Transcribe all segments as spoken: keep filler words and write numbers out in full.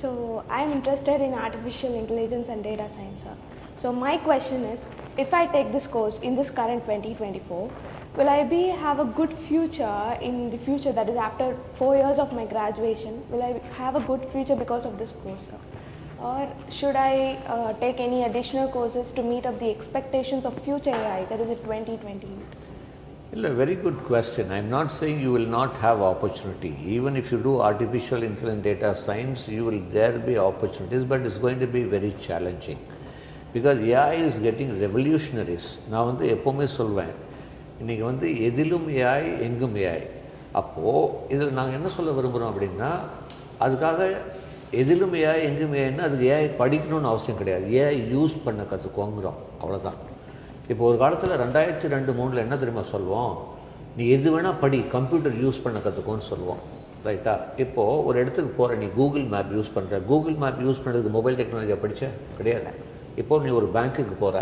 So I'm interested in artificial intelligence and data science. So my question is, if I take this course in this current twenty twenty-four, will I be have a good future in the future, that is after four years of my graduation, will I have a good future because of this course? Or should I uh, take any additional courses to meet up the expectations of future A I, that is in twenty twenty? Well, a very good question. I am not saying you will not have opportunity. Even if you do artificial intelligence data science, you will there be opportunities, but it's going to be very challenging. Because A I is getting revolutionaries. Now, Epome Solvan, Edilum A I, Engum A I. Apo, Idil Nangana Solavurum Abdina, Adkaga. எதிலும் AI எங்கும் ஏஐன்னா அதுக்கு AI படிக்கணும்னு அவசியம் கிடையாது. AI use பண்ண கற்றுக்கோங்கிறோம், அவ்வளோதான். இப்போ ஒரு காலத்தில் ரெண்டாயிரத்தி ரெண்டு மூணில் என்ன தெரியுமா சொல்லுவோம், நீ எது வேணால் படி, கம்ப்யூட்டர் யூஸ் பண்ண கற்றுக்கோன்னு சொல்லுவோம், ரைட்டா? இப்போது ஒரு இடத்துக்கு போகிற, நீ கூகுள் மேப் யூஸ் பண்ணுற, கூகுள் மேப் யூஸ் பண்ணுறதுக்கு மொபைல் டெக்னாலஜியை படித்த கிடையாது. இப்போது நீ ஒரு பேங்க்குக்கு போகிற,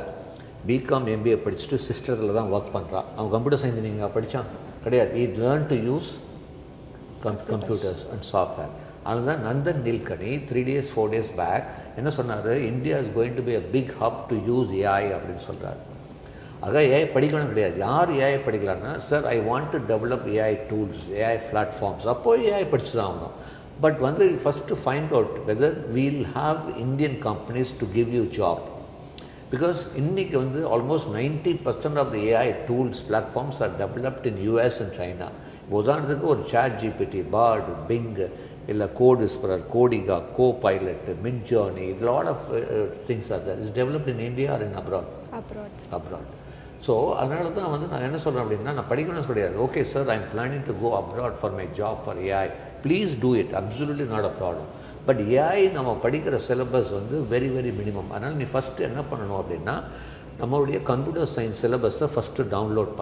பிகாம் எம்பிஏ படிச்சுட்டு சிஸ்டத்தில் தான் ஒர்க் பண்ணுறான், அவன் கம்ப்யூட்டர் சயின்ஸ் நீங்கள் படித்தான் கிடையாது. We learn to use com computers and software. Another Nandan Nilkani, three days, four days back, India is going to be a big hub to use A I. Sir, I want to develop A I tools, A I platforms. But one thing, first to find out whether we'll have Indian companies to give you a job. Because almost ninety percent of the A I tools, platforms are developed in U S and China. ChatGPT, Bard, Bing, Code Whisperer, Codeium, Co-Pilot, Midjourney, a lot of uh, things are there. It's developed in India or in abroad? Abroad. Abroad. So, I am saying, okay sir, I am planning to go abroad for my job for A I. Please do it, absolutely not a problem. But A I, our syllabus is very, very minimum. And first, what do you do is, computer science syllabus first download.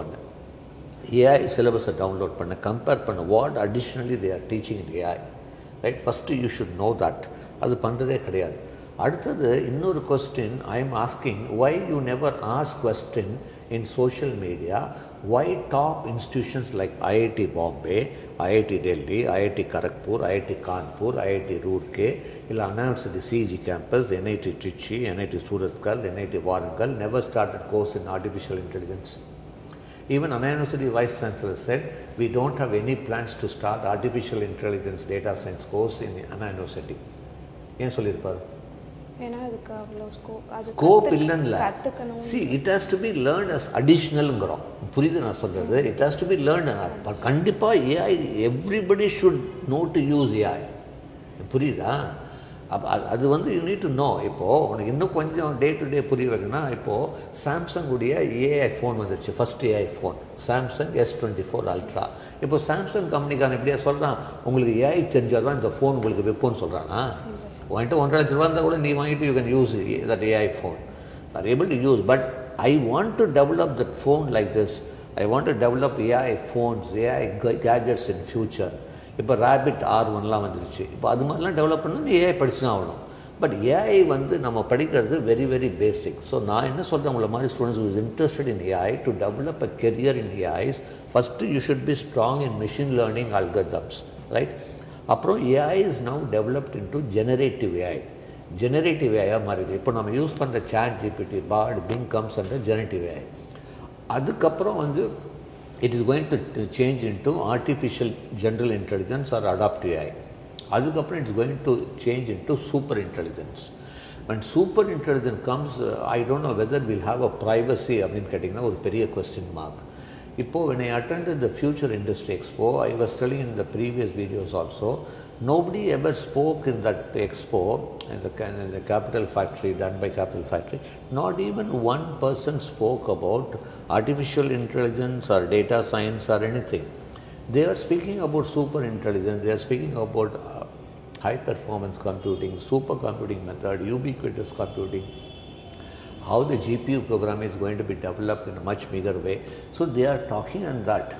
A I syllabus download, compare what additionally they are teaching in A I. Right? First you should know that. That's another question I am asking, why you never ask question in social media, why top institutions like I I T Bombay, I I T Delhi, I I T Kharagpur, I I T Kanpur, I I T Roorke, the C E G campus, the N I T Trichy, N I T Suratkal, N I T Warangal never started course in artificial intelligence. Even Anna University Vice Chancellor said, we don't have any plans to start artificial intelligence data science course in Anna University. What do you say? Scope isn't there. See, it has to be learned as additional. It has to be learned. But A I, everybody should know to use A I. You need to know. Day to day, Samsung would A I phone, first A I phone, Samsung S twenty-four Ultra. If Samsung company can be sold, A I changer the phone will be put on. You can use that A I phone. Are able to use, but I want to develop that phone like this. I want to develop A I phones, A I gadgets in future. Now, rabbit R one development A I. But A I is very, very basic. So, I am telling my students who is interested in A I to develop a career in A Is, first you should be strong in machine learning algorithms, right? A I is now developed into generative A I. Generative A I, now we use ChatGPT, Bard, Bing comes under generative A I. That's it is going to change into artificial general intelligence or adaptive A I. Adukapra it is going to change into super intelligence. When super intelligence comes, uh, I don't know whether we'll have a privacy. I mean, getting a period question mark. Ippo, when I attended the Future Industry Expo, I was telling in the previous videos also, nobody ever spoke in that expo, in the, in the Capital Factory, done by Capital Factory. Not even one person spoke about artificial intelligence or data science or anything. They are speaking about super intelligence, they are speaking about uh, high performance computing, supercomputing method, ubiquitous computing, how the G P U program is going to be developed in a much bigger way. So they are talking on that.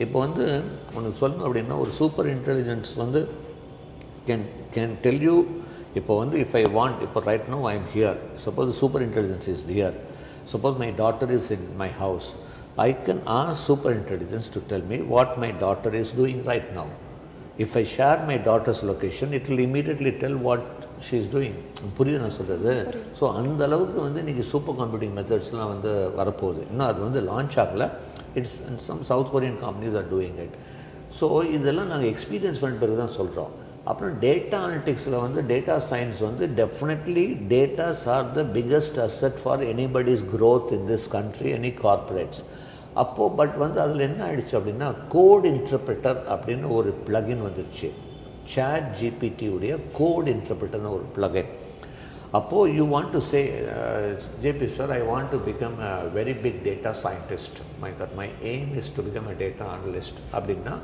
Now, if super intelligence can, can tell you, if I want, if right now I am here, suppose super intelligence is here, suppose my daughter is in my house, I can ask super intelligence to tell me what my daughter is doing right now. If I share my daughter's location, it will immediately tell what she is doing. So, and the supercomputing methods are launch. It's some South Korean companies are doing it. So, this is experience. Data analytics, data science, definitely data are the biggest asset for anybody's growth in this country, any corporates. Appo, but one that code interpreter or plugin vandhuchu. ChatGPT code interpreter or plugin. Appo, you want to say, uh, J P sir, I want to become a very big data scientist. My God, my aim is to become a data analyst. Abdina,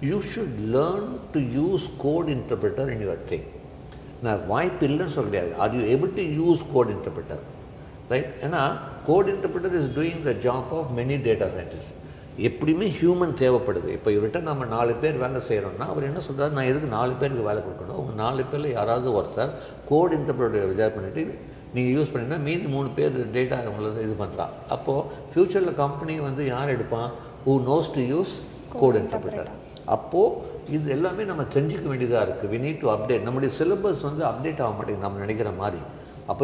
you should learn to use code interpreter in your thing. Now, why pillars are there? Are you able to use code interpreter? Right? And a code interpreter is doing the job of many data scientists. Eppdime human thevappadudhu. Ippa ivritta nama four per vela seirona avaru enna solraru na edhukku four perku vela kodukkanum unga four perla yaradu orthar code interpreter vizar pannittu neenga use panninga meeni three per data ungalada idu pandra appo future la company vandu yaar edupan who knows to use code interpreter appo idu ellame nama therinjikka vendiyada irukku we need to update nammude syllabus vandu update aavamatting namu nenikira mari.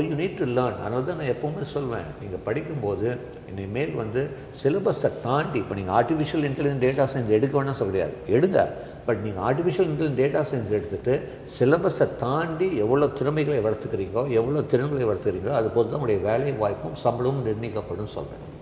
You need to learn. Another I always say, you study, in a mail, the syllabus is not artificial intelligence data science. But you artificial intelligence data science, the syllabus is not artificial intelligence data science.